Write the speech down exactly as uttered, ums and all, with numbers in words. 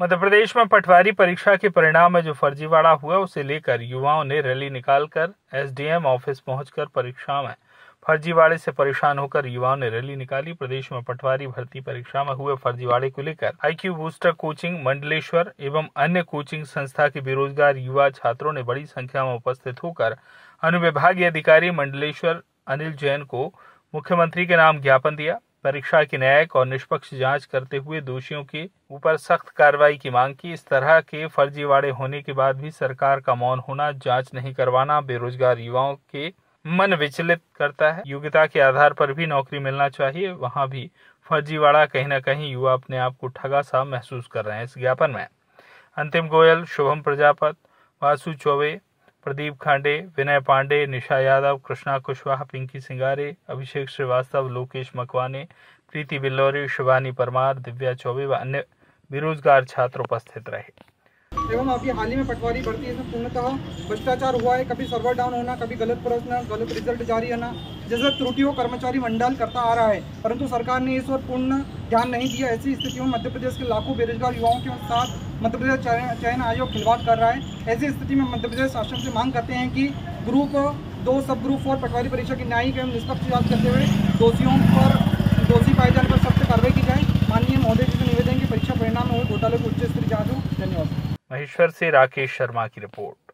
मध्य प्रदेश में पटवारी परीक्षा के परिणाम में जो फर्जीवाड़ा हुआ उसे लेकर युवाओं ने रैली निकालकर एसडीएम ऑफिस पहुंचकर परीक्षा में फर्जीवाड़े से परेशान होकर युवाओं ने रैली निकाली। प्रदेश में पटवारी भर्ती परीक्षा में हुए फर्जीवाड़े को लेकर आईक्यू बूस्टर कोचिंग मंडलेश्वर एवं अन्य कोचिंग संस्था के बेरोजगार युवा छात्रों ने बड़ी संख्या में उपस्थित होकर अनुविभागीय अधिकारी मंडलेश्वर अनिल जैन को मुख्यमंत्री के नाम ज्ञापन दिया। परीक्षा की न्यायिक और निष्पक्ष जांच करते हुए दोषियों के ऊपर सख्त कार्रवाई की मांग की। इस तरह के फर्जीवाड़े होने के बाद भी सरकार का मौन होना, जांच नहीं करवाना बेरोजगार युवाओं के मन विचलित करता है। योग्यता के आधार पर भी नौकरी मिलना चाहिए, वहां भी फर्जीवाड़ा कहीं ना कहीं युवा अपने आप को ठगा सा महसूस कर रहे हैं। इस ज्ञापन में अंतिम गोयल, शुभम प्रजापत, वासु चौबे, प्रदीप खांडे, विनय पांडे, निशा यादव, कृष्णा कुशवाहा, पिंकी सिंगारे, अभिषेक श्रीवास्तव, लोकेश मकवाने, प्रीति बिल्लोरी, शिवानी परमार, दिव्या चौबे व अन्य बेरोजगार छात्र उपस्थित रहे। एवं अभी हाल ही में पटवारी भर्ती है, इसमें पूर्णतः भ्रष्टाचार हुआ है। कभी सर्वर डाउन होना, कभी गलत प्रश्न, गलत रिजल्ट जारी आना जैसे त्रुटियों कर्मचारी मंडल करता आ रहा है, परंतु सरकार ने इस ओर पूर्ण ध्यान नहीं दिया। ऐसी स्थितियों में मध्य प्रदेश के लाखों बेरोजगार युवाओं के साथ मध्य प्रदेश चयन आयोग खिलवाड़ कर रहा है। ऐसी स्थिति में मध्य प्रदेश शासन से मांग करते हैं कि ग्रुप दो सब ग्रुप फोर पटवारी परीक्षा की न्यायिक एवं निष्पक्ष जांच करते हुए दोषियों पर दोषी पाए जाने पर सख्त कार्रवाई की जाए। माननीय महोदय जी से निवेदन है कि परीक्षा परिणाम में हुए घोटाले को उच्च स्तरीय जांच हो। धन्यवाद। महेश्वर से राकेश शर्मा की रिपोर्ट।